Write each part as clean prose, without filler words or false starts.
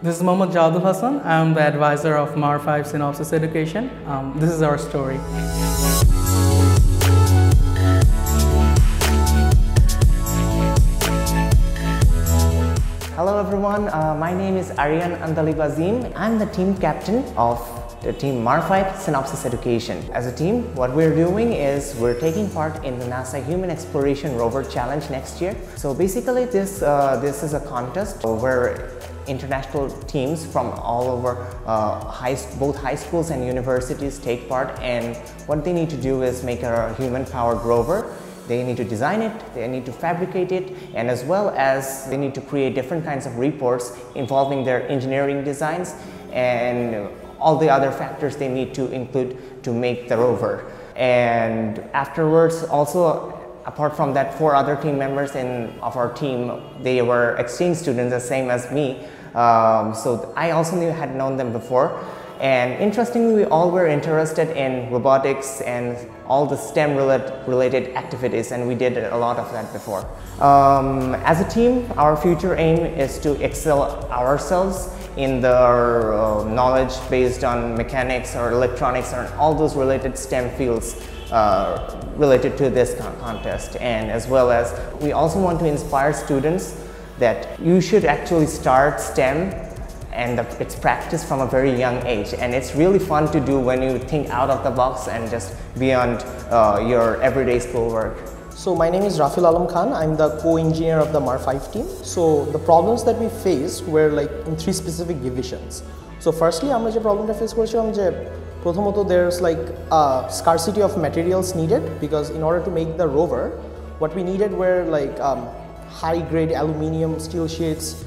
This is Mohammad Jadoo Hassan. I am the advisor of Mar 5 Synopsis Education. This is our story. Hello everyone, my name is Aryan Andalibazim. I'm the team captain of the team Mar 5 Synopsis Education. As a team, what we're doing is we're taking part in the NASA Human Exploration Rover Challenge next year. So basically this is a contest where international teams from all over both high schools and universities take part, and what they need to do is make a human-powered rover. They need to design it, they need to fabricate it, and as well as they need to create different kinds of reports involving their engineering designs and all the other factors they need to include to make the rover. And afterwards, also apart from that, four other team members of our team, they were exchange students, the same as me. So I also had known them before. And interestingly, we all were interested in robotics and all the STEM-related activities, and we did a lot of that before. As a team, our future aim is to excel ourselves in the knowledge based on mechanics or electronics or all those related STEM fields. Related to this contest, and as well as we also want to inspire students that you should actually start STEM and it's practice from a very young age, and it's really fun to do when you think out of the box and just beyond your everyday schoolwork. So my name is Rafi Alam Khan. I'm the co-engineer of the Mar 5 team. So the problems that we faced were like in three specific divisions. So firstly, I have a problem that face Prothamato, there's like a scarcity of materials needed, because in order to make the rover, what we needed were like high-grade aluminium steel sheets,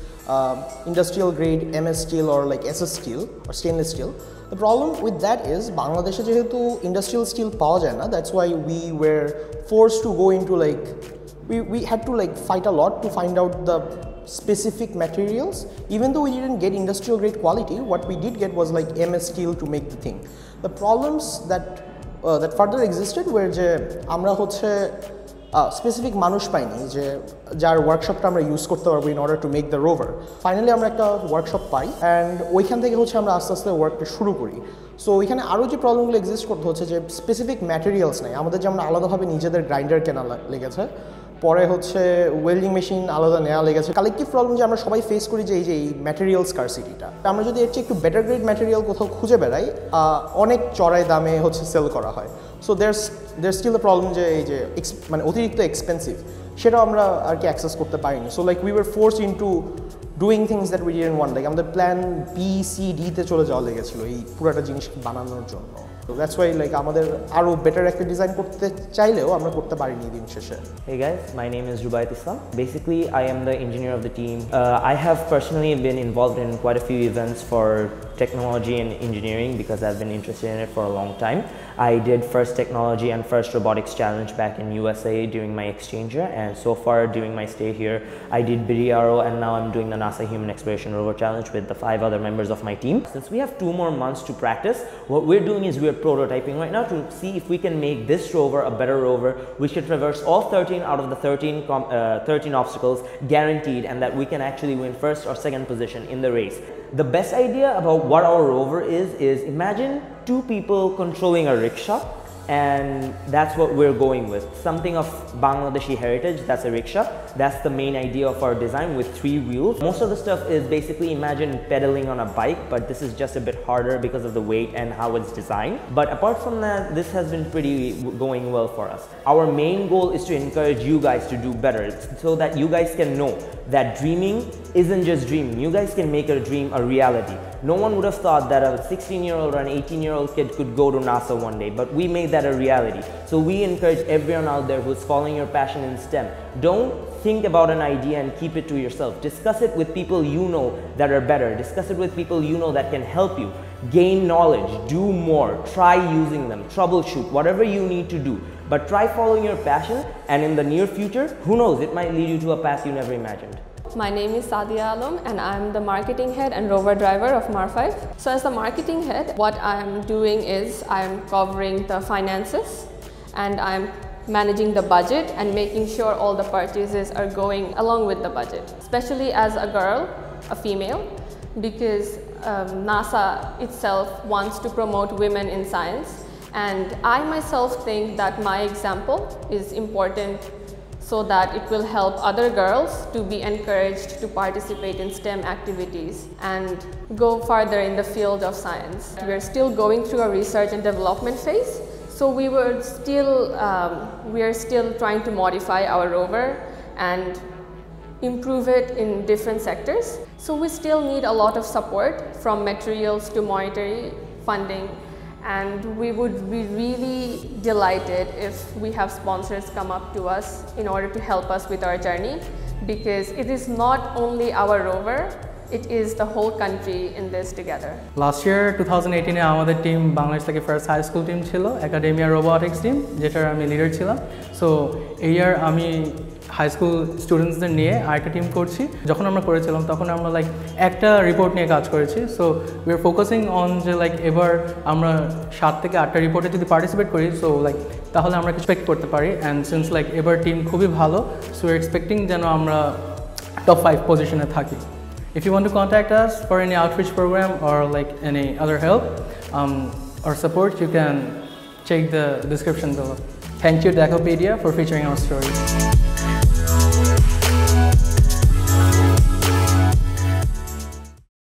industrial grade MS steel or like SS steel or stainless steel. The problem with that is Bangladesh jehetu industrial steel paoa jay na, that's why we were forced to go into like we had to like fight a lot to find out the specific materials. Even though we didn't get industrial grade quality, what we did get was like MS steel to make the thing. The problems that further existed were je amra hocche specific manush paini je jar workshop ta amra use korte parbo in order to make the rover. Finally amra ekta workshop pai, and oikhan theke hocche amra aste aste work ta shuru kori. So ekhane aro je problem gulo exist korte hocche je specific materials nai, amader jemon alada bhabe nijeder grinder kena legeche, পরে হচ্ছে welding machine আলাদা নেওয়া লেগেছে। Collective problem যে আমরা সবাই face করি যে এই ম্যাটেরিয়াল স্কারসিটিটা, আমরা যদি এর চেয়ে একটু বেটার গ্রেড ম্যাটেরিয়াল কোথাও খুঁজে বেড়াই, অনেক চড়াই দামে হচ্ছে সেল করা হয়। So there's still the problem যে এই যে মানে অতিরিক্ত এক্সপেন্সিভ, সেটাও আমরা আর কি অ্যাক্সেস করতে পারিনি। So like we were forced into doing things that we didn't want, like আমাদের প্ল্যান বি সি ডিতে চলে যাওয়া লেগেছিলো এই পুরোটা জিনিস বানানোর জন্য। So that's why like আমাদের আরো বেটার একটা ডিজাইন করতে চাইলেও আমরা করতে পারিনি দিন শেষে। Hey guys, my name is Zubair Islam. Basically, I am the engineer of the team. I have personally been involved in quite a few events for technology and engineering because I've been interested in it for a long time. I did FIRST Technology and FIRST Robotics Challenge back in USA during my exchange year, and so far during my stay here, I did BDRO, and now I'm doing the NASA Human Exploration Rover Challenge with the 5 other members of my team. Since we have 2 more months to practice, what we're doing is we're prototyping right now to see if we can make this rover a better rover. We should traverse all 13 out of the 13 obstacles guaranteed, and that we can actually win first or second position in the race. The best idea about what our rover is imagine 2 people controlling a rickshaw, and that's what we're going with. Something of Bangladeshi heritage, that's a rickshaw. That's the main idea of our design, with 3 wheels. Most of the stuff is basically imagine pedaling on a bike, but this is just a bit harder because of the weight and how it's designed. But apart from that, this has been pretty going well for us. Our main goal is to encourage you guys to do better, so that you guys can know that dreaming isn't just dreaming. You guys can make a dream a reality. No one would have thought that a 16-year-old or an 18-year-old kid could go to NASA one day, but we made that a reality. So we encourage everyone out there who's following your passion in STEM. Don't think about an idea and keep it to yourself. Discuss it with people you know that are better. Discuss it with people you know that can help you. Gain knowledge, do more, try using them, troubleshoot, whatever you need to do. But try following your passion, and in the near future, who knows, it might lead you to a path you never imagined. My name is Sadia Alam, and I'm the marketing head and rover driver of Mar 5. So as the marketing head, what I'm doing is I'm covering the finances, and I'm managing the budget and making sure all the purchases are going along with the budget. Especially as a girl, a female, because NASA itself wants to promote women in science, and I myself think that my example is important so that it will help other girls to be encouraged to participate in STEM activities and go farther in the field of science. We're still going through a research and development phase, so we are still trying to modify our rover and improve it in different sectors. So we still need a lot of support, from materials to monetary funding, and we would be really delighted if we have sponsors come up to us in order to help us with our journey, because it is not only our rover, it is the whole country in this together. Last year 2018 our team Bangladesh like first high school team chilo, Academia Robotics team, যেটা আমি leader ছিলাম. So এই year আমি high school students দের নিয়ে আরেকটা team করছি. যখন আমরা করেছিলাম তখন আমরা like একটা রিপোর্ট নিয়ে কাজ করেছি. So we are focusing on যে like এবার আমরা 7 থেকে 8টা রিপোর্টে যদি participate করি, so like তাহলে আমরা expect করতে পারি, and since like এবার team খুবই ভালো, so we are expecting যেন আমরা top 5 পজিশনে থাকি. If you want to contact us for any outreach program or like any other help or support, you can check the description below. Thank you Daekhopedia for featuring our story.